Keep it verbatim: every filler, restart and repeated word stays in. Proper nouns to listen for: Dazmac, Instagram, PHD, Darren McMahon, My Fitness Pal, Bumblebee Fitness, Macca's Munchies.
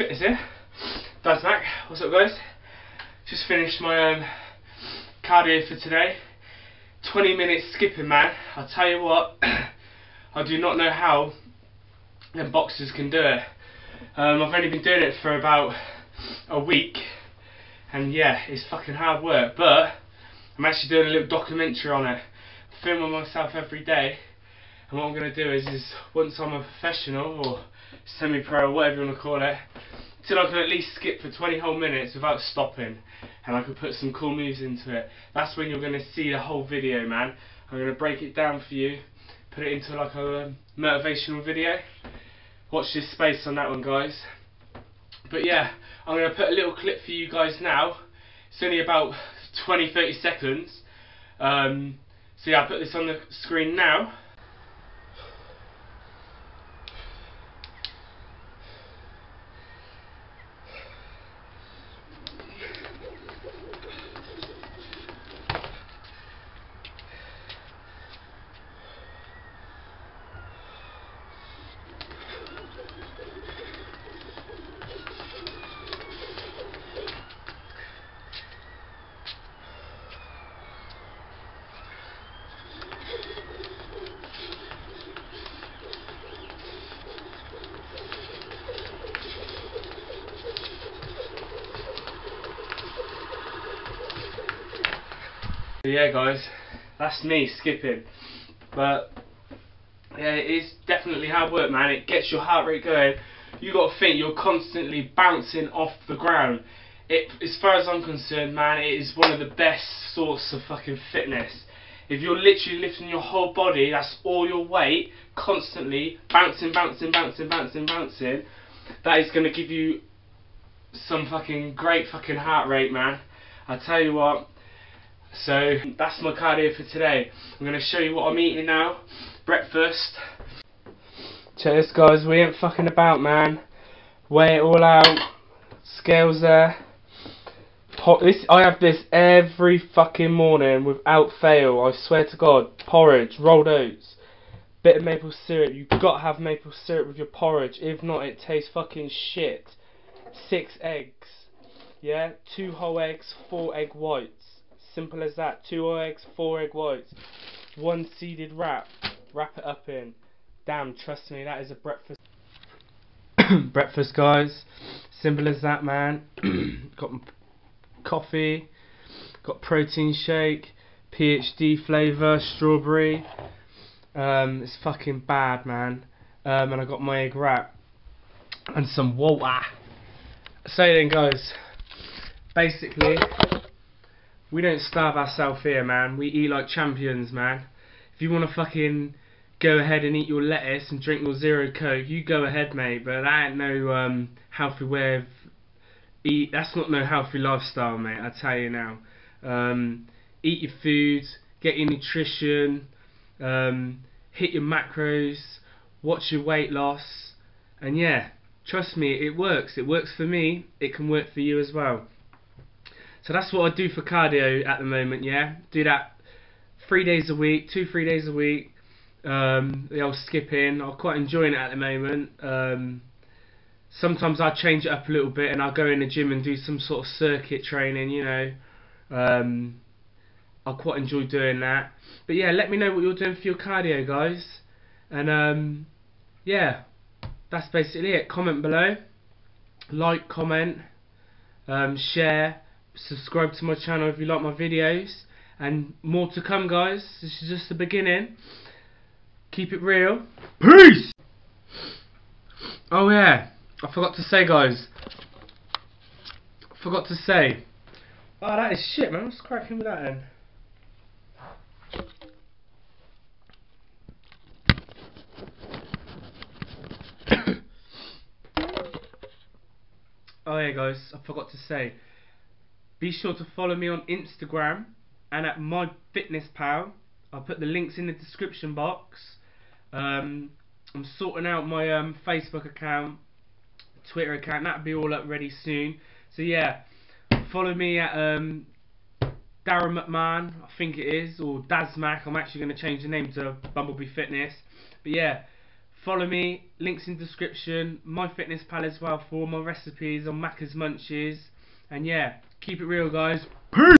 Fitness here. Dad's Mac. What's up, guys? Just finished my um, cardio for today. twenty minutes skipping, man. I tell you what, I do not know how them boxers can do it. Um, I've only been doing it for about a week, and yeah, it's fucking hard work. But I'm actually doing a little documentary on it. I'm filming myself every day, and what I'm going to do is, is once I'm a professional or semi-pro or whatever you want to call it, till I can at least skip for twenty whole minutes without stopping, and I can put some cool moves into it. That's when you're going to see the whole video, man. I'm going to break it down for you, put it into like a um, motivational video. Watch this space on that one, guys. But yeah, I'm going to put a little clip for you guys now. It's only about twenty to thirty seconds. Um, so yeah, I'll put this on the screen now. So yeah, guys, that's me skipping, but yeah, it is definitely hard work, man. It gets your heart rate going. You got to think you're constantly bouncing off the ground. It, as far as I'm concerned, man, it is one of the best sorts of fucking fitness. If you're literally lifting your whole body, that's all your weight, constantly bouncing, bouncing, bouncing, bouncing, bouncing. That is going to give you some fucking great fucking heart rate, man. I tell you what. So that's my cardio for today. I'm going to show you what I'm eating now. Breakfast. Check this, guys, we ain't fucking about, man. Weigh it all out. Scales there. Por this I have this every fucking morning without fail. I swear to God. Porridge, rolled oats, bit of maple syrup. You've got to have maple syrup with your porridge. If not, it tastes fucking shit. Six eggs. Yeah, two whole eggs, four egg whites. Simple as that. Two eggs, four egg whites, one seeded wrap. Wrap it up in. Damn, trust me, that is a breakfast. Breakfast, guys. Simple as that, man. Got coffee. Got protein shake. P H D flavour, strawberry. Um, it's fucking bad, man. Um, and I got my egg wrap and some water. So then, guys. Basically. We don't starve ourselves here, man. We eat like champions, man. If you want to fucking go ahead and eat your lettuce and drink your zero coke, you go ahead, mate. But that ain't no um, healthy way of eat. That's not no healthy lifestyle, mate. I tell you now. Um, eat your food, get your nutrition, um, hit your macros, watch your weight loss, and yeah, trust me, it works. It works for me. It can work for you as well. So that's what I do for cardio at the moment, yeah. Do that three days a week, two, three days a week. Um, the old skipping, I'm quite enjoying it at the moment. Um, sometimes I change it up a little bit and I'll go in the gym and do some sort of circuit training, you know. Um, I quite enjoy doing that. But yeah, let me know what you're doing for your cardio, guys. And um, yeah, that's basically it. Comment below, like, comment, um, share. Subscribe to my channel if you like my videos, and more to come, guys. This is just the beginning. Keep it real. Peace. Oh yeah, I forgot to say, guys, forgot to say oh, that is shit, man. What's cracking with that then? Oh yeah, guys, I forgot to say, be sure to follow me on Instagram and at My Fitness Pal. I'll put the links in the description box. Um, I'm sorting out my um, Facebook account, Twitter account. That'll be all up ready soon. So yeah, follow me at um, Darren McMahon, I think it is, or Dazmac. I'm actually going to change the name to Bumblebee Fitness. But yeah, Follow me, links in description, My Fitness Pal as well for all my recipes on Macca's Munchies. And yeah, keep it real, guys. Peace!